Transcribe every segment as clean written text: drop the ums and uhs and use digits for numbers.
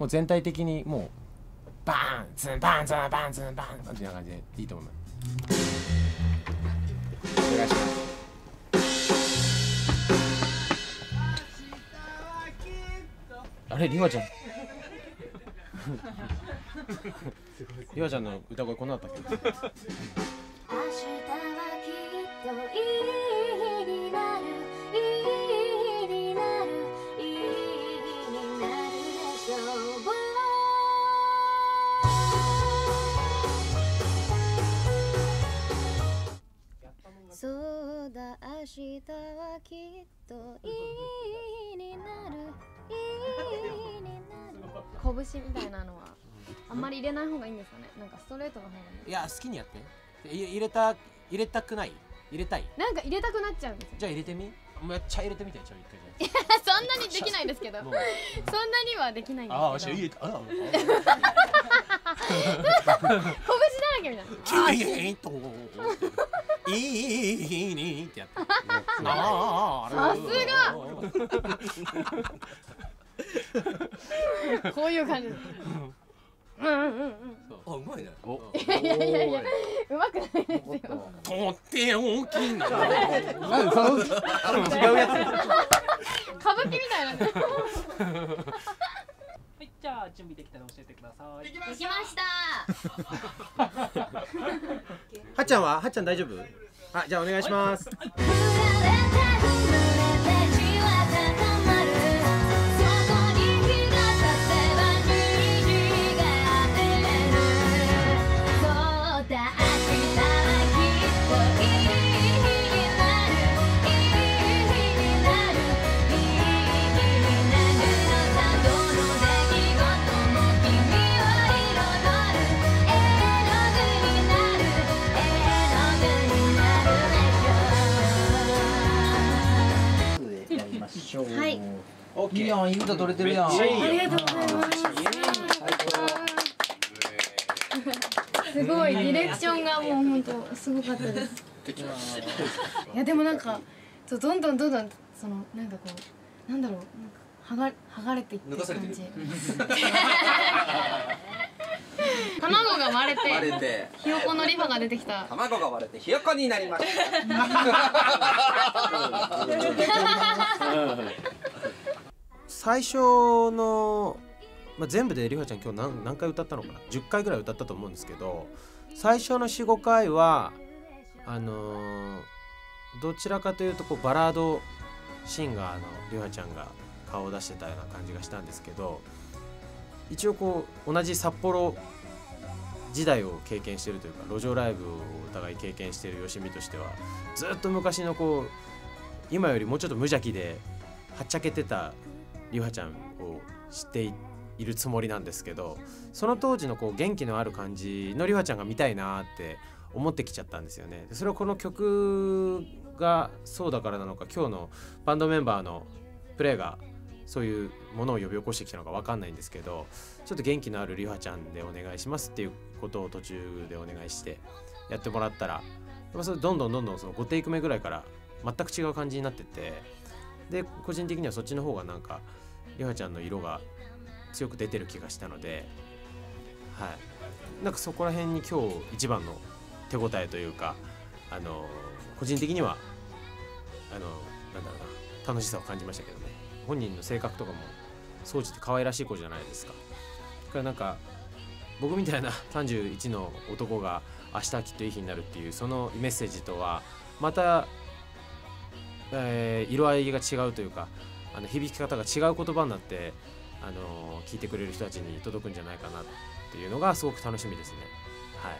もう全体的にもうバーンズンバーンズンバーンズンバーンってな感じでいいと思います。お願いします。あれ、りわちゃんりわちゃんの歌声こんなだったっけ。そうだ、明日はきっといいになる、いいになる。拳みたいなのはあんまり入れない方がいいんですかね。なんかストレートの方がいい。いや、好きにやって。入れたくない。入れたい。なんか入れたくなっちゃうんですよ。じゃあ入れてみ。めっちゃ入れてみて、ちょい一回じゃ。そんなにできないですけど。そんなにはできないんですけど。ああ、私入れた。ああ。拳だらけみたいな。いいってやった。さすが。こういう感じ。あ、うまいね。いや、うまくないですよ。とって大きいんだ。なんか違うやつ。歌舞伎みたいな。はい、じゃあ準備できたら教えてください。できました。はっちゃんは？はっちゃん大丈夫？あ、じゃあお願いします。はい。いいやん、いい歌撮れてるやん。ありがとうございます。すごいディレクションがもう本当すごかったです。いやでもなんかどんどんそのなんかこうなんだろう剥がれていってる感じ。卵が割れてひよこのリファが出てきた。卵が割れてひよこになりました。最初の、まあ、全部でりはちゃん今日 何回歌ったのかな、10回ぐらい歌ったと思うんですけど、最初の 4,5 回はどちらかというとこうバラードシンガーのりはちゃんが顔を出してたような感じがしたんですけど、一応こう同じ札幌時代を経験してるというか路上ライブをお互い経験してるよしみとしては、ずっと昔のこう今よりもうちょっと無邪気ではっちゃけてたりはちゃんを知っているつもりなんですけど、その当時のこう元気のある感じのりはちゃんが見たいなって思ってきちゃったんですよね。それはこの曲がそうだからなのか、今日のバンドメンバーのプレーがそういうものを呼び起こしてきたのか分かんないんですけど、ちょっと元気のあるりはちゃんでお願いしますっていうことを途中でお願いしてやってもらったら、それどんどんその5テイク目ぐらいから全く違う感じになってて、で個人的にはそっちの方がなんかりはちゃんの色が強く出てる気がしたので、はい、なんかそこら辺に今日一番の手応えというか、個人的にはなんだろうな、楽しさを感じましたけどね。本人の性格とかも総じて可愛らしい子じゃないですか。だからなんか僕みたいな31の男が明日はきっといい日になるっていうそのメッセージとはまた色合いが違うというか、響き方が違う言葉になって、聞いてくれる人たちに届くんじゃないかなっていうのがすごく楽しみですね。は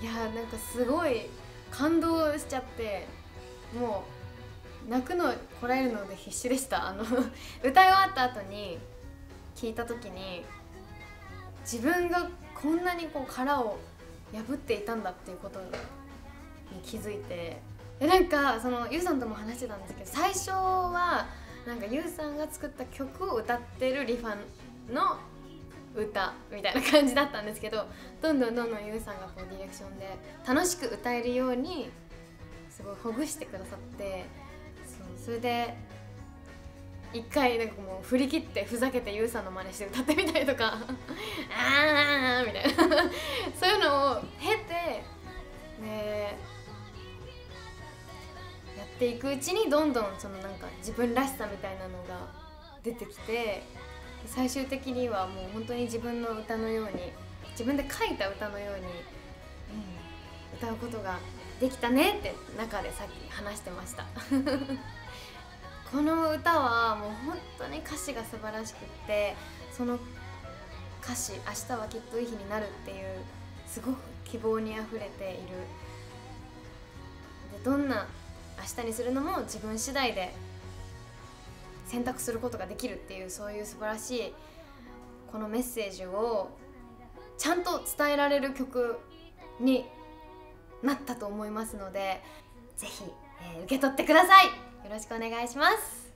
い、いやーなんかすごい感動しちゃって、もう泣くのこらえるので必死でした。歌い終わった後に聞いた時に、自分がこんなにこう殻を破っていたんだっていうことに気づいて。なんかそのゆうさんとも話してたんですけど、最初はなんかゆうさんが作った曲を歌ってるリファの歌みたいな感じだったんですけど、どんどんゆうさんがこうディレクションで楽しく歌えるようにすごいほぐしてくださって、それで一回なんかもう振り切ってふざけてゆうさんの真似して歌ってみたりとか「あー」みたいなそういうのを経てねやっていくうちにどんどんそのなんか自分らしさみたいなのが出てきて、最終的にはもう本当に自分の歌のように、自分で書いた歌のように、歌うことができたねって中でさっき話してましたこの歌はもう本当に歌詞が素晴らしくって、その歌詞「明日はきっといい日になる」っていうすごく希望にあふれている。でどんな明日にするのも自分次第で選択することができるっていう、そういう素晴らしいこのメッセージをちゃんと伝えられる曲になったと思いますので、ぜひ、受け取ってください。よろしくお願いします。